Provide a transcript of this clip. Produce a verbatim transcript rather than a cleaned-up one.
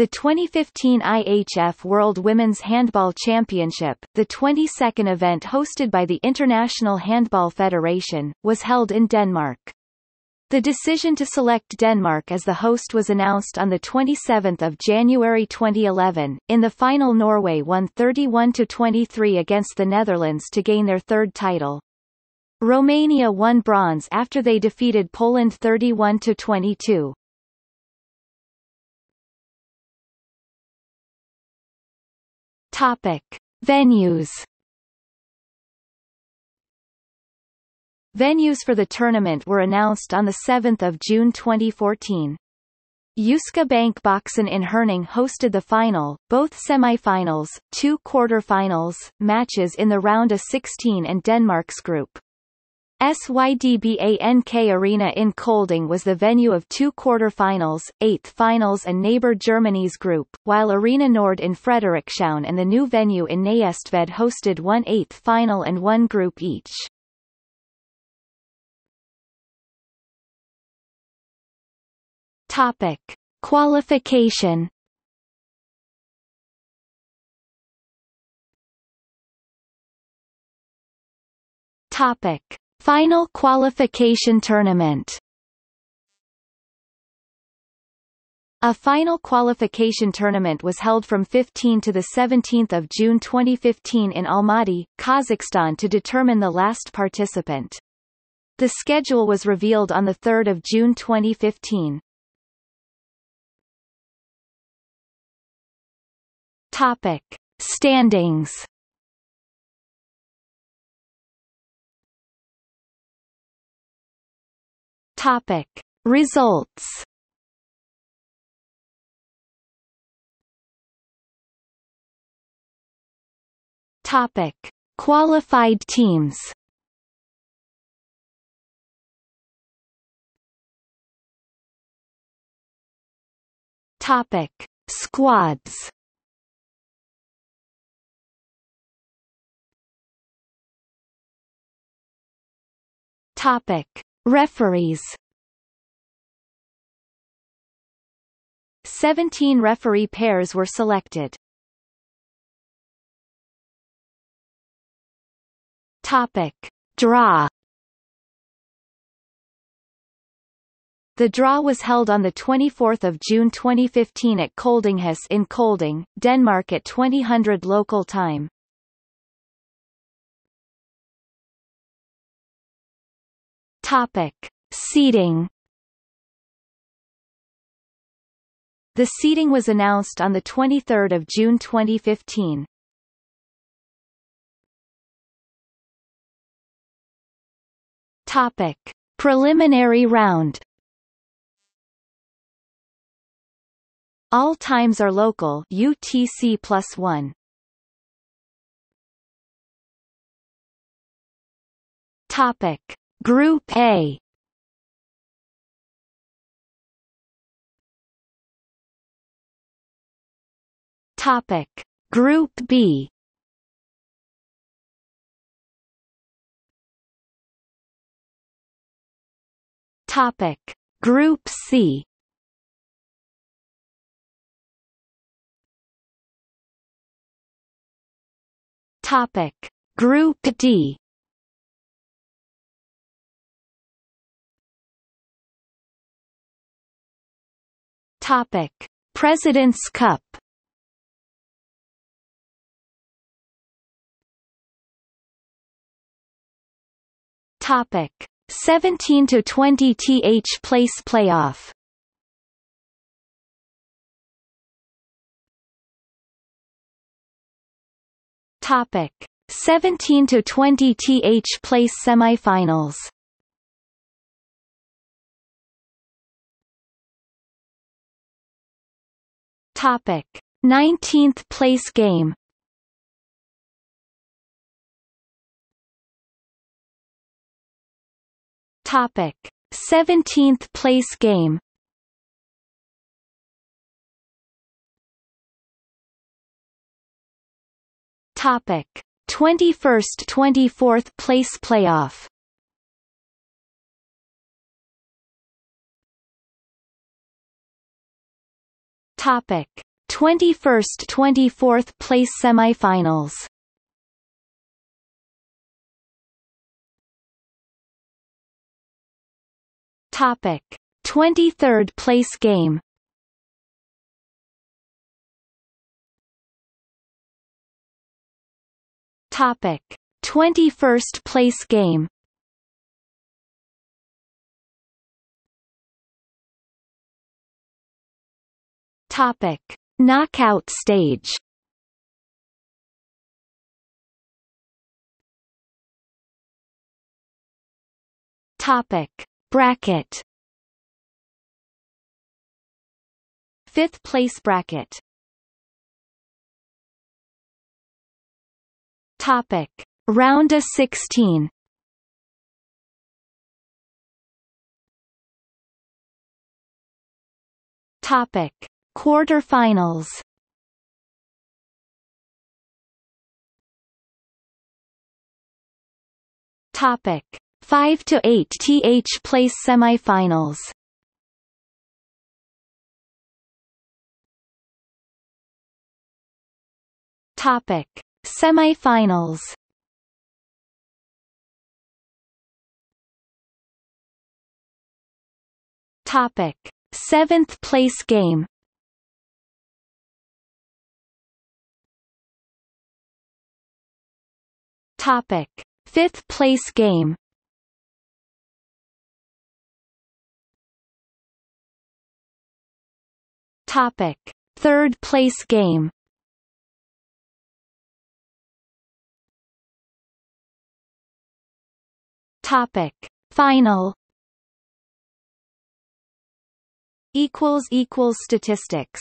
the twenty fifteen I H F World Women's Handball Championship, the twenty-second event hosted by the International Handball Federation, was held in Denmark. The decision to select Denmark as the host was announced on the twenty-seventh of January twenty eleven. In the final, Norway won thirty-one to twenty-three against the Netherlands to gain their third title. Romania won bronze after they defeated Poland thirty-one to twenty-two. Topic: Venues. Venues for the tournament were announced on seventh of June twenty fourteen. Jyske Bank Boxen in Herning hosted the final, both semi-finals, two quarter-finals, matches in the round of sixteen and Denmark's group. SYDBANK Arena in Kolding was the venue of two quarter-finals, eighth-finals and neighbour Germany's group, while Arena Nord in Frederikshavn and the new venue in Naestved hosted one eighth-final and one group each. Topic: Qualification. Topic: Final Qualification Tournament. A final qualification tournament was held from fifteenth to seventeenth of June twenty fifteen in Almaty, Kazakhstan to determine the last participant. The schedule was revealed on the third of June twenty fifteen. Topic: Standings. Topic: Results. Topic: Qualified teams. Topic: Squads. Topic: Referees. Seventeen referee pairs were selected. Topic: Draw. The draw was held on the twenty-fourth of June twenty fifteen at Koldinghus in Kolding, Denmark at twenty hundred local time. Topic: Seeding. The seeding was announced on the twenty-third of June twenty fifteen. Topic: Preliminary round. All times are local U T C plus one. Topic: Group A. Topic: Group B. Topic: Group C. Topic: Group D. Topic: President's Cup. Topic: seventeen to twenty place playoff. Topic: seventeen to twenty place semifinals. Topic: nineteenth place game. Topic: seventeenth place game. Topic: twenty-first to twenty-fourth place playoff. Topic: twenty-first to twenty-fourth place semifinals. Topic: twenty-third place game. Topic: twenty-first place game. Topic: knockout stage. Topic: bracket. Fifth place bracket. Topic: round of sixteen. Topic: quarterfinals. Topic: five to eight th place semifinals. Topic: semifinals. Topic: seventh place game. Topic: fifth place game. Topic: third place game. Topic: final. Equals equals statistics.